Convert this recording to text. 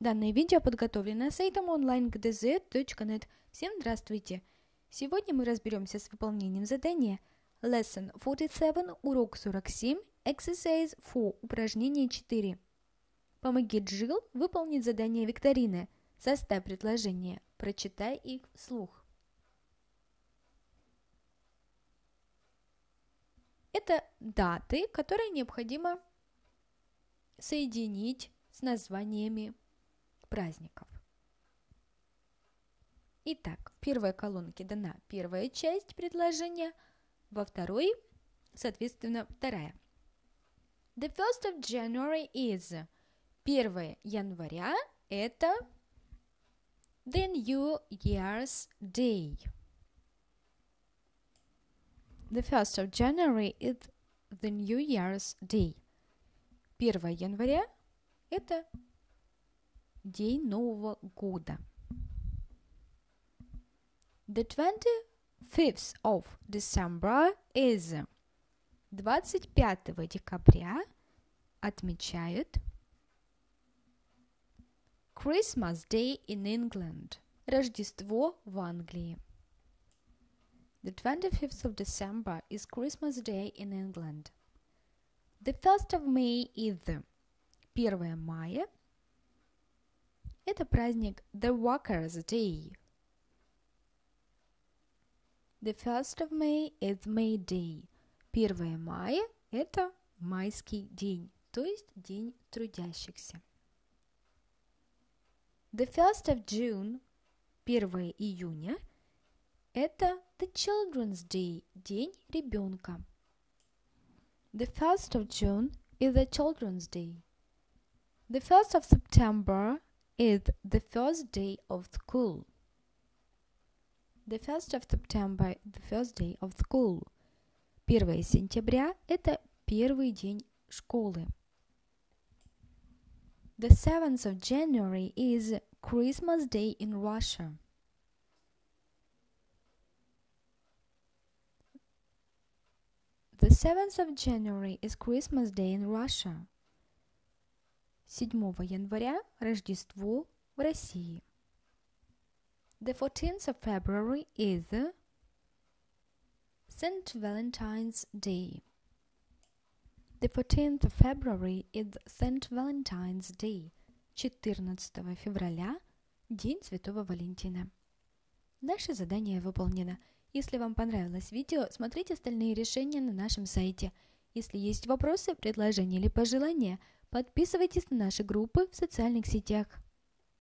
Данное видео подготовлено сайтом онлайн-гдз.нет. Всем здравствуйте! Сегодня мы разберемся с выполнением задания Lesson 47, урок 47, Exercise 4, упражнение 4. Помоги Джилл выполнить задание викторины. Составь предложения. Прочитай их вслух. Это даты, которые необходимо соединить с названиями праздников. Итак, в первой колонке дана первая часть предложения, во второй, соответственно, вторая. The 1st of January is. 1 января это The New Year's Day. The 1st of January is The New Year's Day. 1 января это День Нового года. The 25th of December is. 25 декабря отмечают Christmas Day in England. Рождество в Англии. The 25th of December is Christmas Day in England. The 1st of May is. 1 мая. Это праздник The Workers' Day. The 1st of May is May Day. 1 мая – это майский день, то есть день трудящихся. The 1st of June, 1 июня – это The Children's Day, день ребенка. The 1st of June is the Children's Day. The 1st of September is the first day of school. The 1st of September is the first day of school. 1 сентября – это первый день школы. The 7th of January is Christmas Day in Russia. The 7th of January is Christmas Day in Russia. 7 января – Рождество в России. The 14th of February is St. Valentine's Day. The 14th of February is St. Valentine's Day. 14 февраля – День Святого Валентина. Наше задание выполнено. Если вам понравилось видео, смотрите остальные решения на нашем сайте. Если есть вопросы, предложения или пожелания – подписывайтесь на наши группы в социальных сетях.